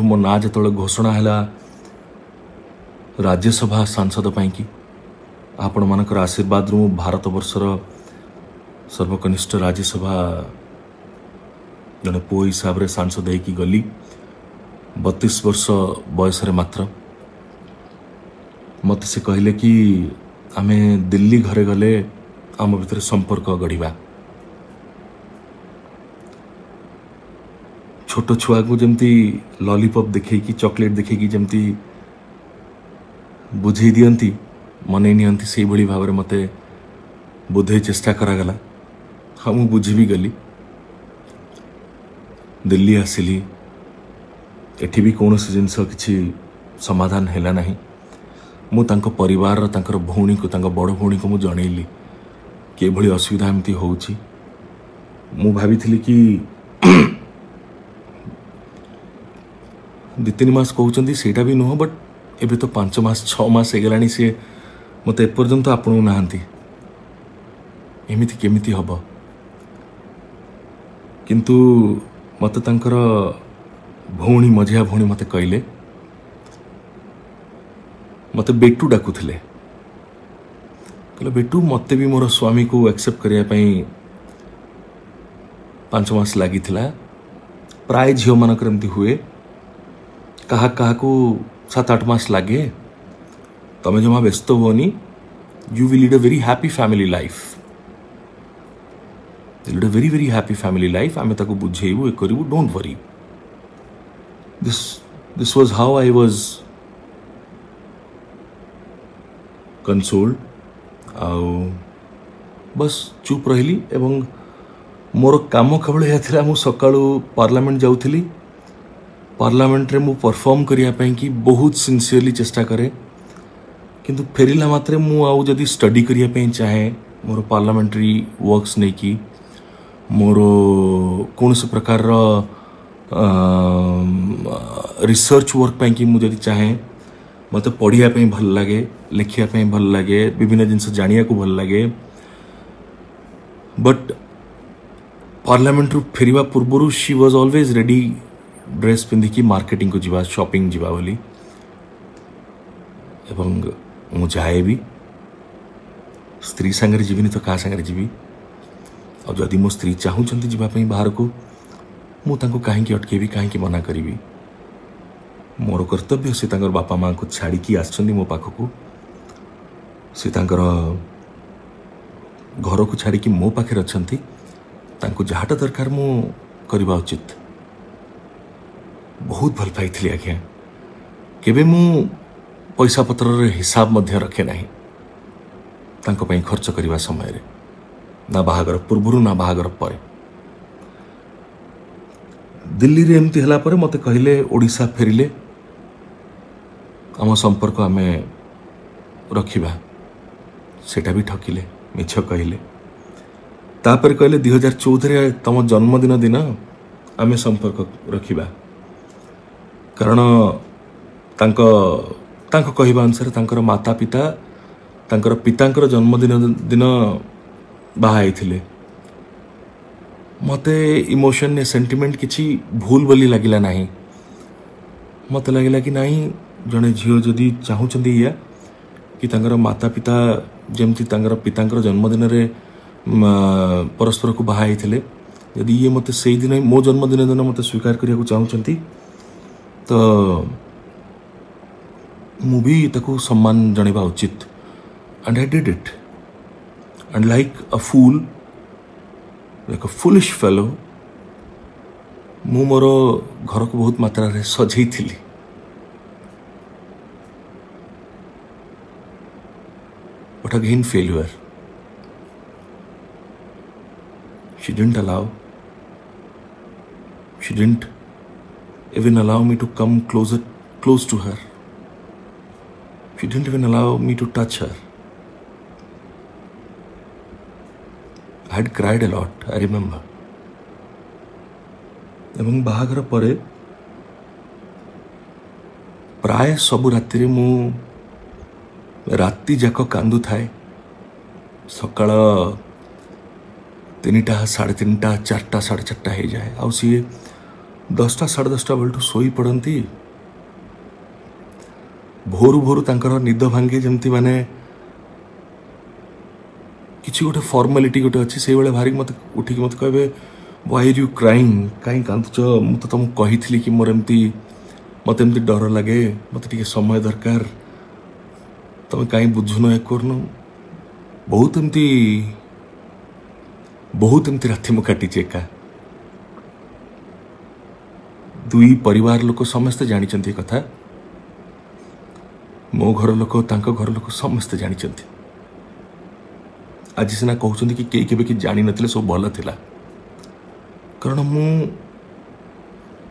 तुम ना जो घोषणा है राज्यसभा सांसद पाई आपण मानकर आशीर्वाद रु भारत वर्षर सर्वकनिष्ठ राज्यसभा जड़े पु हिसाब से सांसद होगी गली 32 वर्ष बयस मात्र मत से कहले कि आमे दिल्ली घरे गले आम भीतर संपर्क गढ़ा छोट छुआ को जमती लॉलीपॉप देखे कि चॉकलेट देखे कि जमती बुझे दियंती मन नियंती से भाव में मत बुझे चेष्टा करागला। हाँ मु बुझी भी गली दिल्ली आसिली एठी भी कौन सी जिनस किसी समाधान हैला नहीं। मु तांको परिवार तांकर भौणी को तांको बड़ भौणी को मु जणैली के भली असुविधा एमती होउची। मु भाबी थिली कि 2-3 मास कहउचंदी सेटा भी नुह बट एबे तो 5 मास 6 मास हो गलानी से मते एपर्यंत आपणो नाहंती एमिति केमिति हबो किंतु मते तांकर भौणी मझिया भौणी मते कहले मते बेटू डाकुथिले कहले बेटू मते भी मोर स्वामी को एक्सेप्ट करिया पई 5 मास लागी थिला। प्राय झियो मानकर एमती हुए कहा को 7-8 मास लगे। तमे जमा व्यस्त होनी you will lead a very happy family life lead a very very happy family life आम ताको बुझेबू ये करू don't worry. This was how I was consoled बस चुप रही एवं मोर काम केवल यह मु सकाळू पार्लियामेंट जाऊली पार्लियामेंट रे मु परफॉर्म करिया पई कि बहुत सिंसियरली चेष्टा करे किंतु फेरिला मात्रे मु आउ जदी स्टडी करिया पई चाहे मोर पार्लियामेंटरी वर्क्स नहीं कि मोर कौन से प्रकार रिसर्च वर्क पे कि मुझे चाहे मत पढ़िया भल लगे लिखिया भल लगे विभिन्न जिनस जानिया को भल लगे बट पार्लियामेंट रु फेरिबा पूर्वरु she was always ready dress पिंधिकी मार्केटिंग को जीवा शॉपिंग जीवा बोली एवं मु जाए भी स्त्री सांगरे जीवनी तो क्या सांगरे जीवी और जदि मो स्त्री चाहूँगी जीवाई बाहर को मुझे कहीं अटकेबी कहीं मना करी मोर कर्तव्य से बापा माँ को छाड़ी आसछंदी मो पाख को से घर को छाड़ी मो पाखे अच्छे जहाँटा दरकार मु करवा उचित बहुत भल पाई आज्ञा केबे मु पैसा पत्र हिसाब मध्य रखे ना तांको पई खर्च करने समय रे ना बाहागर पूर्वर ना बाहागर पर दिल्ली रे एमती हला परे मते कहले ओडिशा फेरिले आम संपर्क आमे रखिबा सेटा भी ठकिले मिछ कहले तापर कहले 2014 तम जन्मदिन दिन आमे संपर्क रखिबा कारण तांको तांको कहबा अनुसार तांकर माता पिता तांकर पितांकर जन्मदिन दिन बाहाई मते इमोशन ने सेंटिमेंट किसी भूल बोली लगिला नहीं मत लगिला कि नहीं जड़े झील जदि चाहूँगी या कि तांकर माता पिता जमती तांकर पितांकर जन्मदिन रे परस्पर को बाहाई जदि ये मत से दिन मो जन्मदिन दिन मत स्वीकार करने चाहूँगी तो मु भी ताकू सम्मान जणेबा उचित। And I did it. And like a fool, like a foolish fellow, मु मोर घर को बहुत मात्रा रे सजई थिली। But again failure. She didn't allow. She didn't even allow me to come close to her. She didn't even allow me to touch her. I had cried a lot, I remember. एवं बाहागर परे प्राय सबु रात्रि मु राति जाक कांदु थाए सकाळ 3टा 3:30 4टा 4:30 हो जाए आउ सी दसटा साढ़े दसटा बेलू शोई पड़ती भोरू भोरू तांकर निद भांगे जमती माने किसी गोटे फॉर्मालिटी गोटे अच्छी से भाई भारिक मत उठिक मत कहे व्हाई आर यू क्राइंग कहीं कांदुच मु तो तुमको कही कि मोर एमती मत एमती डर लगे मत टे समय दरकार तुम कहीं बुझुन एक कर बहुत एमती राति मु काटी एका दुई परिवार लोक समस्ते जानी कथा मो घर लोक समस्ते जानी आज सीना कहते कि कई के जानी न सब भल था कारण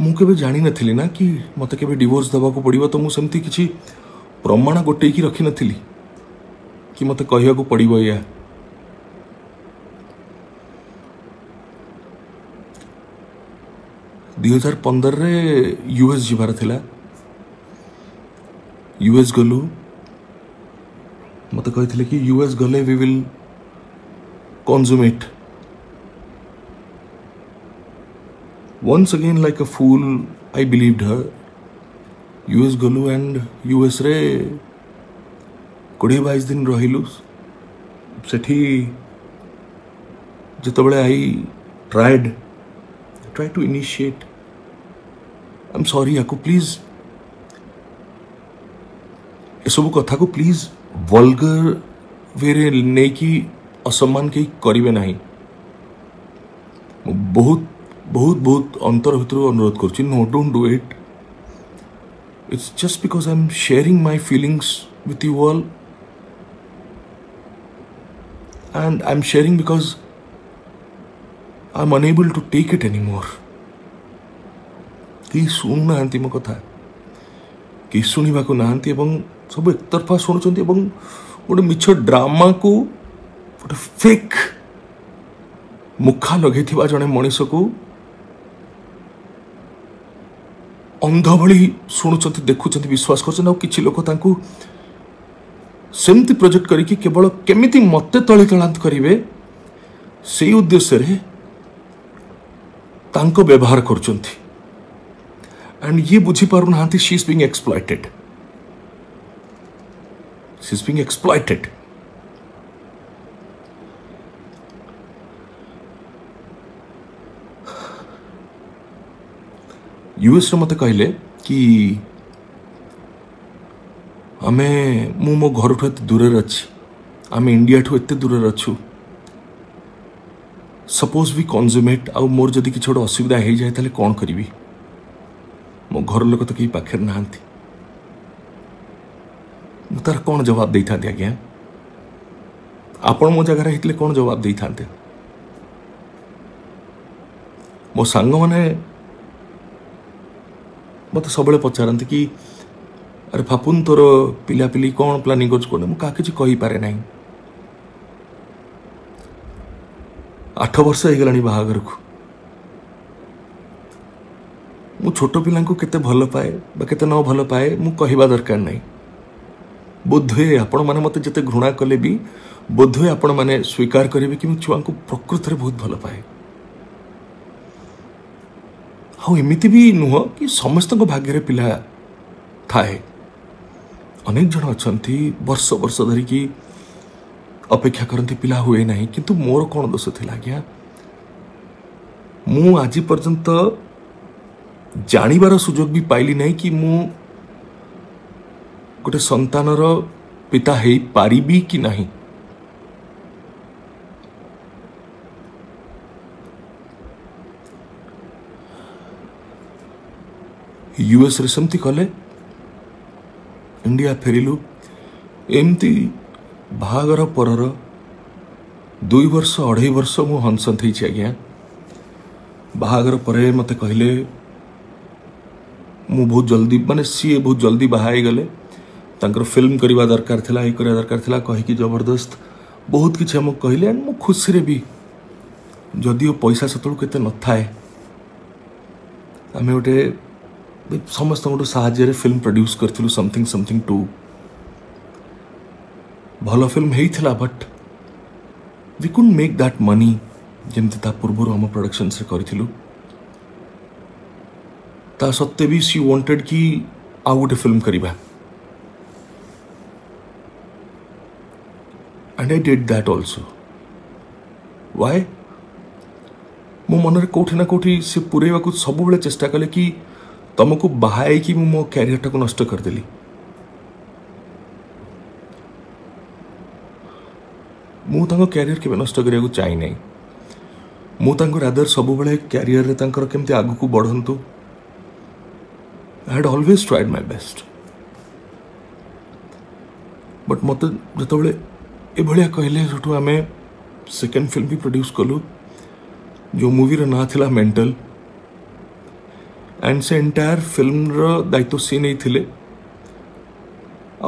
मुझे जानी नी ना कि मत के डिवोर्स देवाक पड़ो तो मुझे किसी प्रमाण गोटे की रखी नी कि मत कह पड़ो या दुई हजार 2015 यूएस जीवार थिला यूएस गलु मत कही कि यूएस गले we will consummate once again like a fool I believed her US गलु एंड यूएस रे 20-22 दिन रहिलु सेठी जतबेले I try to initiate I am sorry याकू प्लीज ए सब कथा को प्लीज वल्गर वेरे नहीं कि असम्मान कहीं करें ना बहुत बहुत बहुत अंतर भर अनुरोध कर no don't do it it's just because I am sharing my feelings with you all and I am sharing because I am unable to take it any more कहीं शुणु ना मो कथा कहीं शुणा ना सब एक तरफा शुणुंट गोटे मिछ ड्रामा को गोटे फेक मुखा लगे जड़े मनीष को अंध भि शुणुंट देखुं विश्वास करोक सेमती प्रोजेक्ट करके केवल केमिति मत तले तलांत करेंगे से उद्देश्य व्यवहार करुंट एंड ये बुझी पार ना she is being exploited She's being exploited. US रे मते कहले कि आमे मु मो घर ठु एते दूर अछि आमे इंडिया ठु एते दूर अछु suppose we consume a more जदी कि छोड़ असुविधा हे जाय तले कोन करबी मो घर लोक तो कई पाखेर नाहंती तार कौन जवाब दे था आज्ञा आपण मो जगार होते कौन जवाब दे था मो सांग मैंने मत सब पचारती कि अरे फापुन तोर पिलापिली कौन प्लानिंग करे ना 8 वर्ष होगा बाहागर को मु छोट पिला केते भल पाए केते न भल पाए मु कहिबा दरकार नहीं बोधे आपण मैंने मत जिते घृणा कले भी बोधे आपण मैंने स्वीकार करेंगे कि छुआ को प्रकृत में बहुत भल पाए हाँ एमती भी नुह कि समस्त भाग्य पिला थाए अनेक जन अच्छा वर्ष वर्ष धरिकी अपेक्षा करती पिला हुए ना किंतु मोर कौन दोष थी आज्ञा मु आज पर्यंत जानिबार सुजोग भी पाइली नहीं कि मु गोटे संतानर पिता है पारिबी कि नहीं यूएस रे सेमती कले इंडिया फेरिलु एमती बाहागर परर 2 वर्ष 2.5 वर्ष मु हंसन थी आज्ञा बाहागर पर मते कहले मु बहुत जल्दी माने सी बहुत जल्दी बाहाई गले तांकर फिल्म करवा दरकार थिला ये करवा दरकार थिला कहीकि जबरदस्त बहुत किसी आम कहले मु खुशी रे भी जदिओ पैसा सेतु के न थाए आम गोटे समस्त गोटे साहाय्य फिल्म प्रोड्यूस करूँ समथिंग समथिंग टू भल फिल्म होता but we could make that money जमी पूर्व आम प्रोडक्शन्स करूँ ता सत्वे भी सी वांटेड कि आउ गोटे फिल्म करिबा and I did that also why मो मनरे कोठी ना कोठी से पुरेवा को सब बेले चेष्टा कले कि तुमको बाहाई कि मो कैरियर टाक नष्ट कर देली मु तांको कैरियर के नष्ट करिया को चाहि नै मु तांको रादर सब बेले कैरियर रे तांकर केमते आगु को बढ़ंतु I had always tried my best but मत जतबले ए भलिया कहले जठो आमे सेकंड फिल्म भी प्रोड्यूस कलु जो मूवी रो ना थिला मेंटल एंड से एंटायर फिल्म रो दायित्व से नै थिले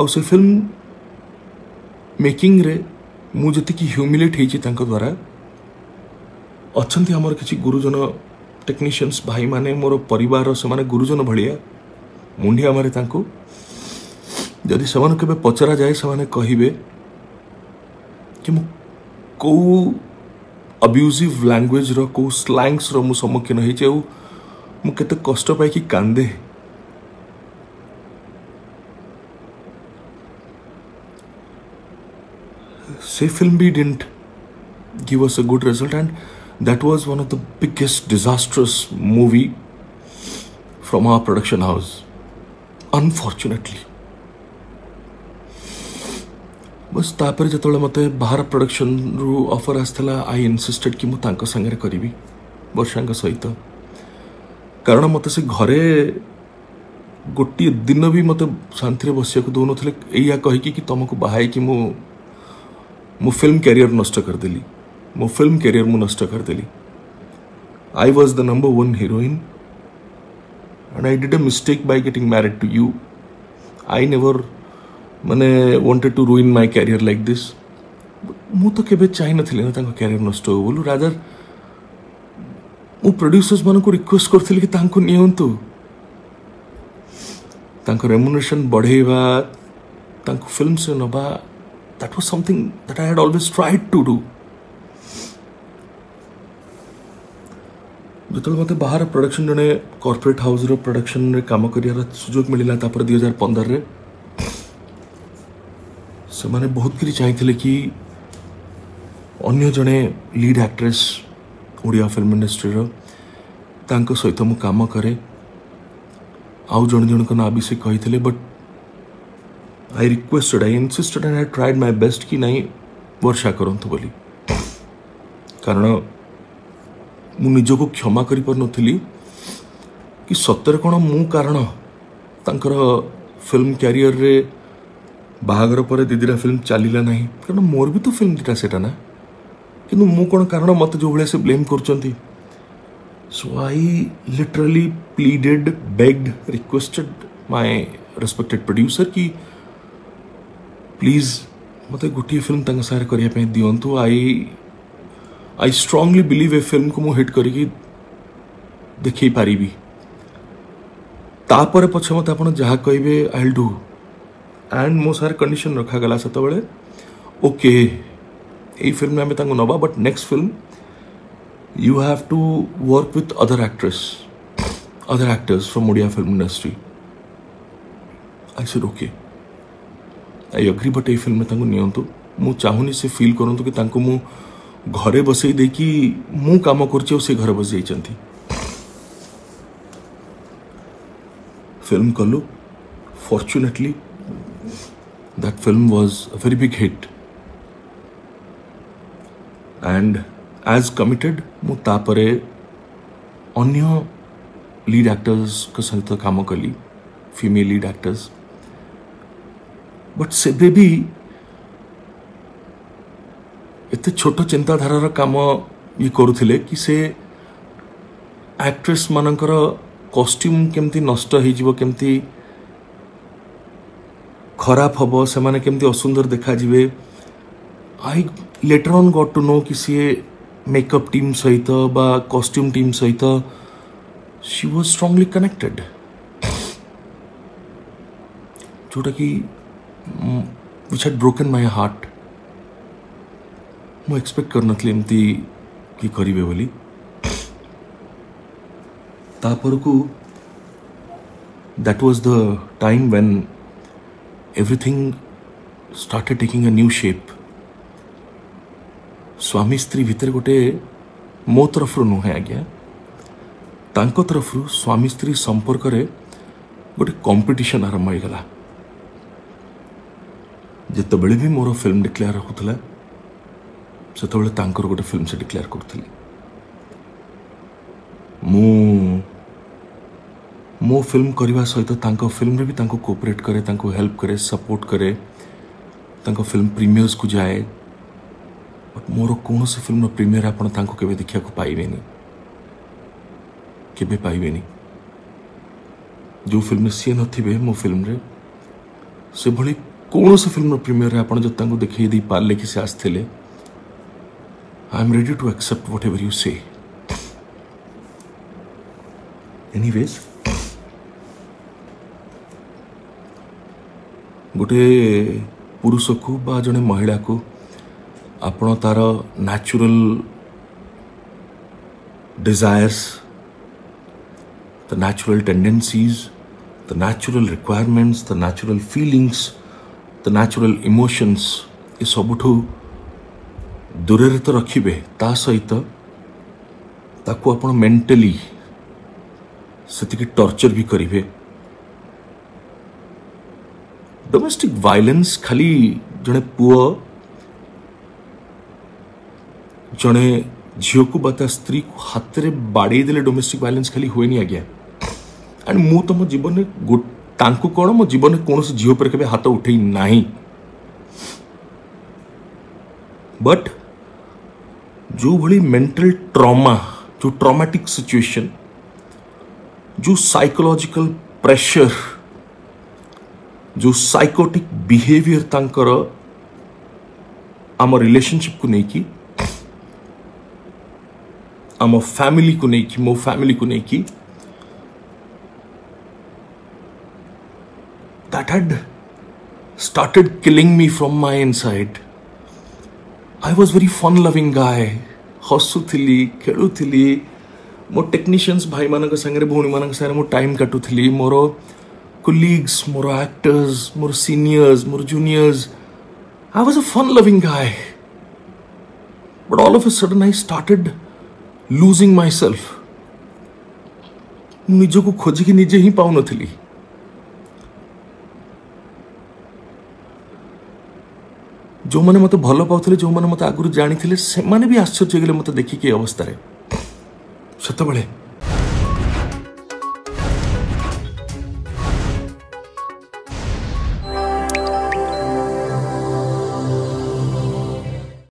आ से फिल्म मेकिंग रे मु जति की ह्यूमिलेट हेची तांका द्वारा अछंती हमर किछि गुरुजन टेक्नीशियंस भाई माने मोर परिवार से माने गुरुजन भलिया मुंडिया मारे तांको जदि समान केबे पचरा जाए समान कहिबे कि मु को अब्यूजिव लैंग्वेज रो को स्लैंग्स रो मु सम्मुखीन होई जाऊ मु केते कष्ट पाई कि कांदे से फिल्म भी didn't give us a good result and that was one of the biggest disastrous movie from our production house unfortunately बस तापर जतोले मते बाहर प्रोडक्शन रु ऑफर आस्थला आई इंसिस्टेड कि मु तांका संगे करिवि वर्षांग सहित कारण मते से घरे गोटी दिन भी मते शांति रे बसिया को दोनो थले एया कहि कि तुमको बाहाई कि मु फिल्म कैरियर नष्ट कर देली मो फिल्म कैरियर मु नष्ट कर देली I was the number one heroine and I did a mistake by getting married to you. I never wanted to ruin my career like this. मु तो केबे चाहि नथिले ना तांको कैरियर नष्ट हो बोलू रादर मु प्रोड्यूसर्स मन को रिक्वेस्ट करथिले कि तांको नियंतु तांको रेम्युनरेशन बढ़ेबा तांको फिल्म से नबा that was something that I had always tried to do. जो मत बाहर प्रोडक्शन जड़े कॉर्पोरेट हाउस रो प्रोडक्शन रे काम करियार सुजोग मिलला 2015 रे से माने बहुत किरी चाहते कि अन्य जड़े lead actress Odia film industry रो तांको सहित मु काम करे आउ जन जन ना भी से कही but I requested I insisted and I tried my best कि नहीं वर्षा करंतु बोली कारण मु निजो को क्षमा करि पर नथिली कि सत्तर कोन मु कारण तांकर फिल्म कैरियर रे बाहागर पर दिदिरा फिल्म चलीला नाही कारण मोर भी तो फिल्म दिटा सेटा ना किंतु मु कोन कारण मत जो भले से ब्लेम करचंती सो I literally pleaded begged requested my respected producer कि प्लीज मत गुटी फिल्म तंग सारे करिया पे दियंतु आई स्ट्रांगली बिलीव ए फिल्म को मु हिट करी देखी पारिबी तापर पछ मत आपण जहा कहिबे आई विल डू एंड मो सार कंडीशन रखा गला सत बेले ओके ए फिल्म में आमे तांको नबा but next film you have to work with other actors from Odia film industry I said okay I agree but ए फिल्म में तांको नियंतु मु चाहुनी से फील करंतु कि तांको मु घरे बसई देखी मु काम करछे से घर बस जाइछंती फिल्म कलु fortunately that film was a very big hit and as committed मु तापरे अन्य लीड एक्टर्स के सहित काम कली फीमेल लीड एक्टर्स बट से भी एत छोट चिंताधारार काम ये करुले कि से एक्ट्रेस मानकर कॉस्ट्यूम केमती नष्ट हो केमती खराब हम से माने केमती असुंदर देखा जीवे I later on got to know कि सी मेकअप टीम सहित बा कॉस्ट्यूम टीम सहित शी वाज स्ट्रांगली कनेक्टेड जोटा कि which had broken my heart मु एक्सपेक्ट करनथले एमती कि करिवे बोली तापर को that was the time when everything started taking a new shape. स्वामी स्त्री भितर गोटे मो तरफ नुहे आज्ञा तांको तरफ स्वामी स्त्री संपर्क रे गोटे कंपिटिशन आरंभ होगा। जिते बड़े भी मोर फिल्म डिक्लेयर होता से गोटे फिल्म से डिक्लेयर करी मो फिल्म करने सहित तांको फिल्म रे भी तांको कोऑपरेट करे, तांको हेल्प करे, सपोर्ट करे, तांको फिल्म प्रीमियर्स को जाए। मोर कौन से फिल्म प्रीमियर आपन तांको केबे देखिया को पाइबेनी, केबे पाइबेनी। जो फिल्म सी नथिबे मो फिल्म रे से भली कौन से फिल्म प्रीमियर रे आपन जो तांको देखै दी पाले कि से आस्थेले। I am ready to accept whatever you say. Anyways गोटे पुरुष को बा जने महिला को आपण तार natural desires, the natural tendencies, the natural requirements, the natural feelings, the natural emotions ये सबुठू दूर तो रखिबे, ता सहित ताकू आपण मेंटली सेतिके टॉर्चर भी करिवे। डोमेस्टिक वायलेंस खाली जने पुओ जड़े झील को बता स्त्री को हाथ में बाड़े देले डोमेस्टिक वायलेंस खाली हुए नहीं आज्ञा। एंड मु तुम जीवन कौन मो जीवन कौन से झील पर हाथ उठे ना, बट जो भली मेंटल ट्रॉमा, जो ट्रॉमेटिक सिचुएशन, जो साइकोलॉजिकल प्रेशर, जो साइकोटिक बिहेवियर तांकर आम रिलेशनशिप को लेकिन आम फैमिली को लेकिन मो फैमिली को लेकिन that had started killing me from my inside. I was very fun loving guy, हसुथिली, खेलुथिली, मो टेक्नीशियंस भाई मान संगे भौणी मान संगे मो टाइम काटुथिली, मोर कोलीग्स, मोर एक्टर्स, मोर सीनियर्स, मोर juniors. I was a fun loving guy, but all of a sudden I started losing myself. निज को खोजिकी निजे ही पाऊन थी। जो मैंने मत भल पाते, जो मैंने मत आगुरी जानी थे, से माने भी आश्चर्य गले मत देखिकी अवस्था रे। सतबळे